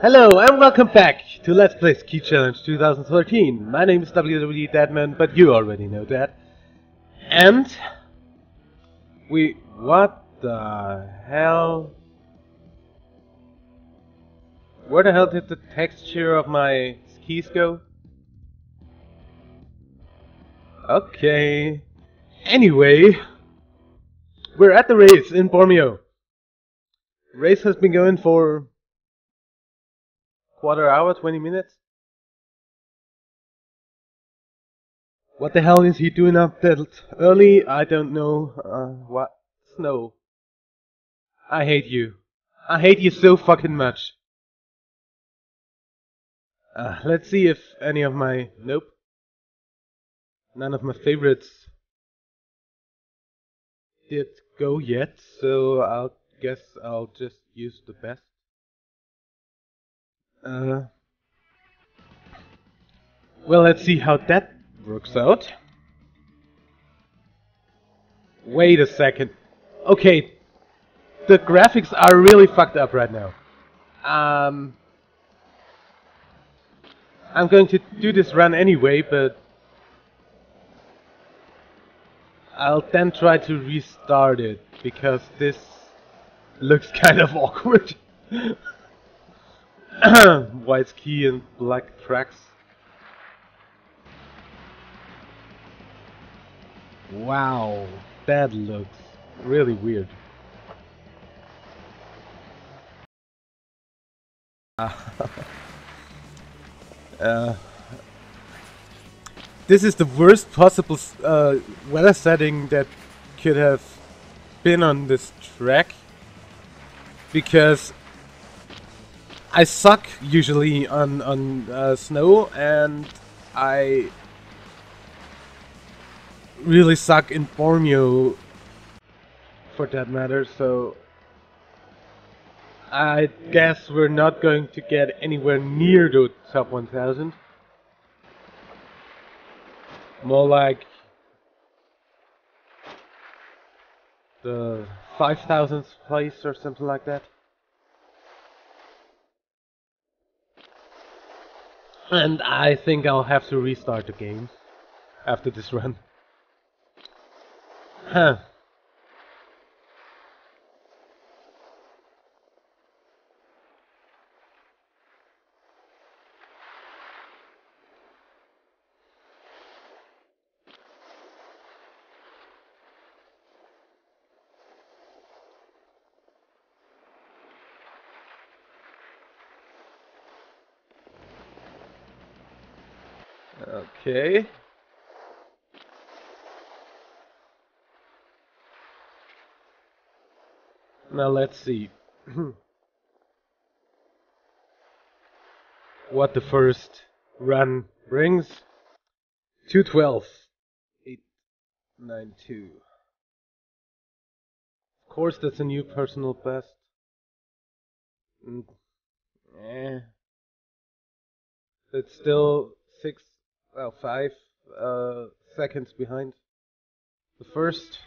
Hello and welcome back to Let's Play Ski Challenge 2013. My name is WWE Deadman, but you already know that. And what the hell? Where the hell did the texture of my skis go? Okay. Anyway, we're at the race in Bormio. Race has been going for quarter hour, 20 minutes? What the hell is he doing up that early? I don't know. What? Snow. I hate you. I hate you so fucking much. Let's see if any of my... Nope. None of my favorites did go yet, so I'll guess I'll just use the best. Well, let's see how that works out. Wait a second. Okay, the graphics are really fucked up right now. I'm going to do this run anyway, but I'll then try to restart it, because this looks kind of awkward. White ski and black tracks. Wow, that looks really weird. This is the worst possible weather setting that could have been on this track, because I suck usually on snow, and I really suck in Bormio for that matter, so I guess we're not going to get anywhere near the top 1000. More like the 5000th place or something like that. And I think I'll have to restart the game after this run. Huh. Okay. Now let's see what the first run brings. 2:12. 8:92. Of course, that's a new personal best. That's still 5 seconds behind the first.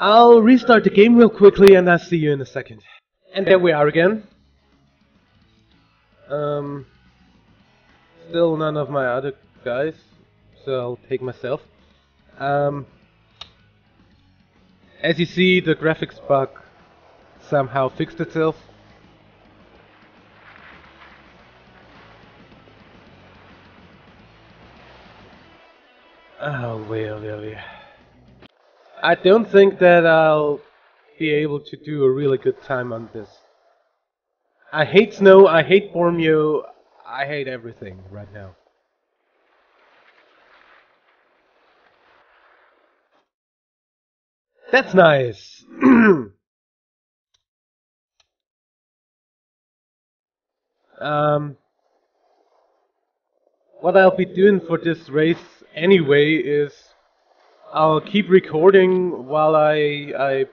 I'll restart the game real quickly and I'll see you in a second. And there we are again. Still none of my other guys, so I'll take myself. As you see, the graphics bug somehow fixed itself. Oh, really. I don't think that I'll be able to do a really good time on this. I hate snow, I hate Bormio, I hate everything right now. That's nice! What I'll be doing for this race anyway is I'll keep recording while I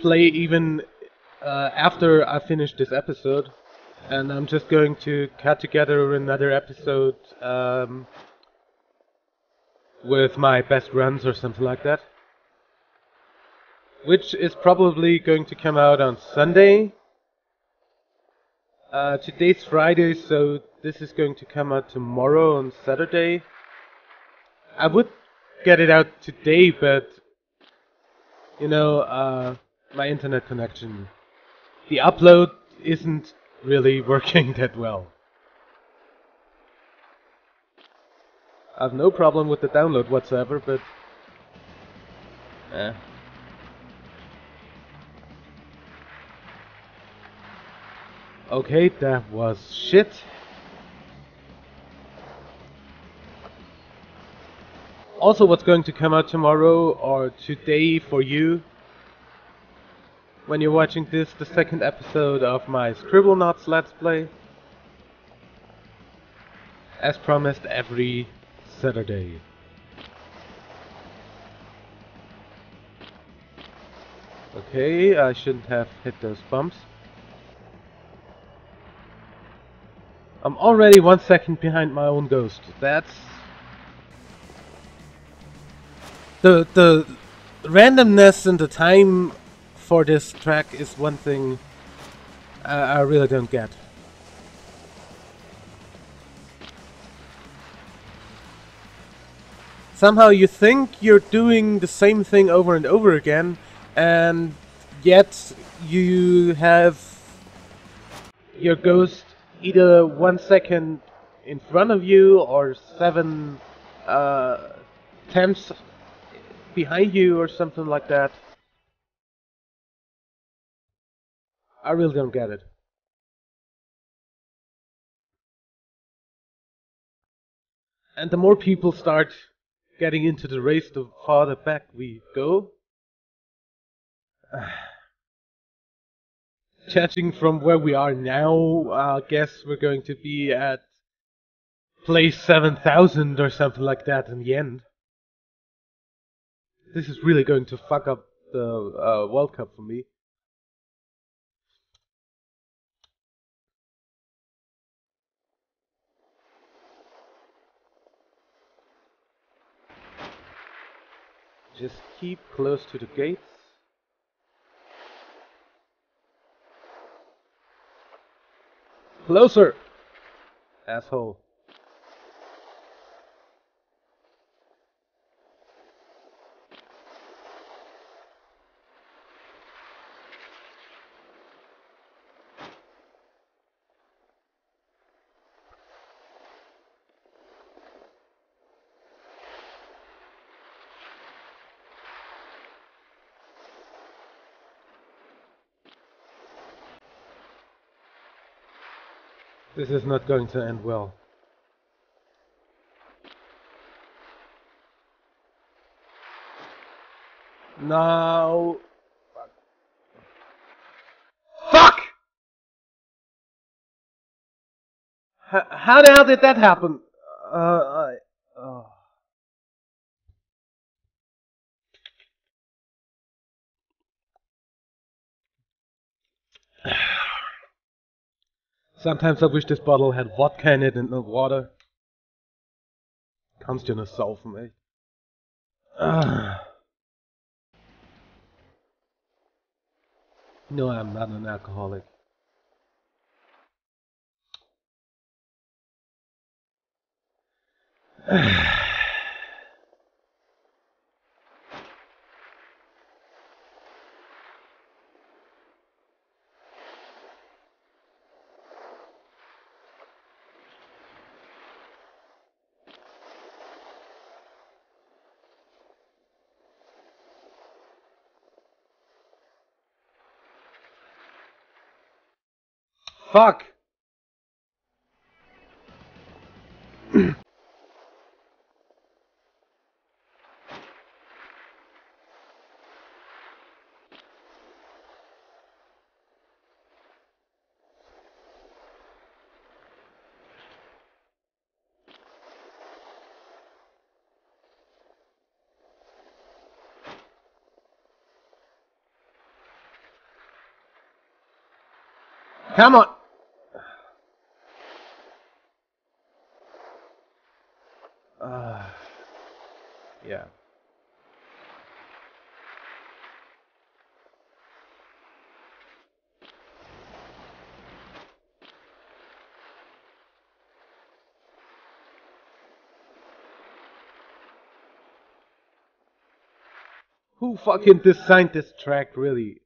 play, even after I finish this episode, and I'm just going to cut together another episode with my best runs or something like that. which is probably going to come out on Sunday. Today's Friday, so this is going to come out tomorrow on Saturday. I would get it out today, but you know, my internet connection, the upload isn't really working that well. I have no problem with the download whatsoever, but okay, that was shit. Also, what's going to come out tomorrow or today for you, when you're watching this, the second episode of my Scribblenauts Let's Play, as promised, every Saturday. Okay, I shouldn't have hit those bumps. I'm already 1 second behind my own ghost. That's... The randomness and the time for this track is one thing I really don't get. Somehow you think you're doing the same thing over and over again, and yet you have your ghost either 1 second in front of you or 7 tenths behind you or something like that. I really don't get it. And the more people start getting into the race, the farther back we go. Judging from where we are now, I guess we're going to be at place 7,000 or something like that in the end. This is really going to fuck up the World Cup for me. Just keep close to the gates. Closer! Asshole. This is not going to end well. No. Fuck! How the hell did that happen? Oh. Sometimes I wish this bottle had vodka in it and not water. Kannst du nicht saufen, ey. No, I'm not an alcoholic. Fuck! Come on! Yeah. Who fucking designed this track, really?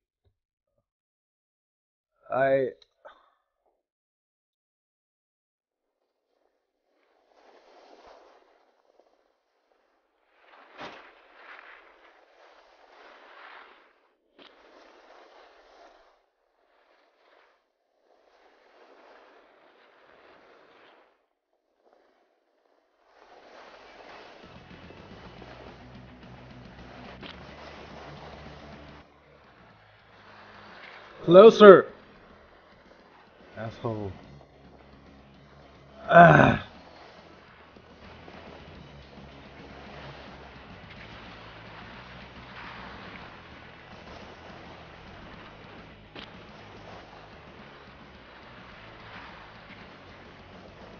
Closer! Asshole. Ah.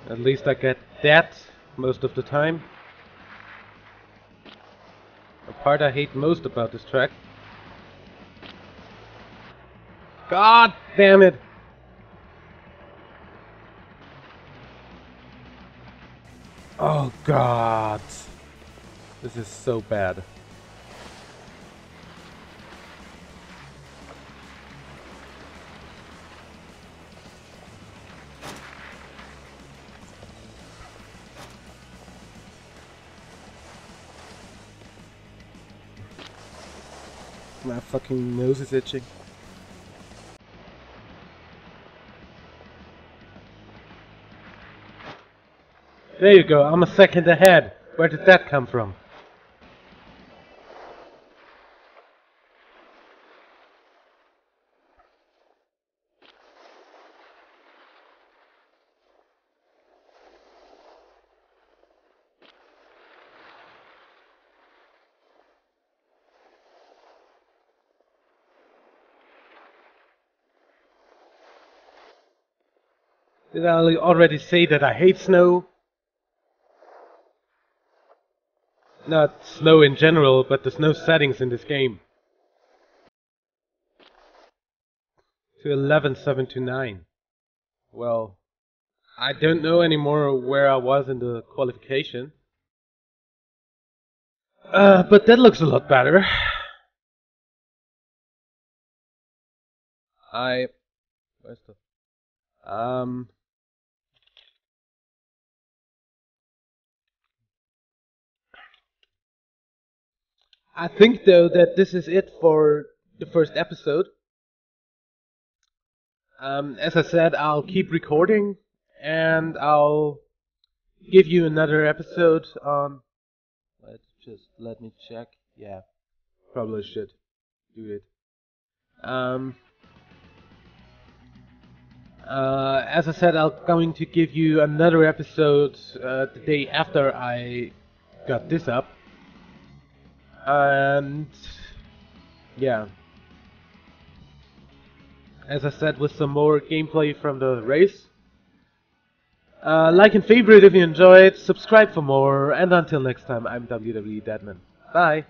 At least I get that most of the time. The part I hate most about this track. God damn it! Oh God! This is so bad. My fucking nose is itching. There you go, I'm a second ahead. Where did that come from? Did I already say that I hate snow? Not snow in general, but the snow settings in this game. 2:11.729. Well, I don't know anymore where I was in the qualification. But that looks a lot better. Where's the... I think, though, that this is it for the first episode. As I said, I'll keep recording, and I'll give you another episode on... let me check. Yeah, probably should do it. As I said, I'm going to give you another episode the day after I got this up. And yeah, as I said, with some more gameplay from the race. Like and favorite if you enjoyed, subscribe for more, and until next time, I'm WWE Deadman. Bye!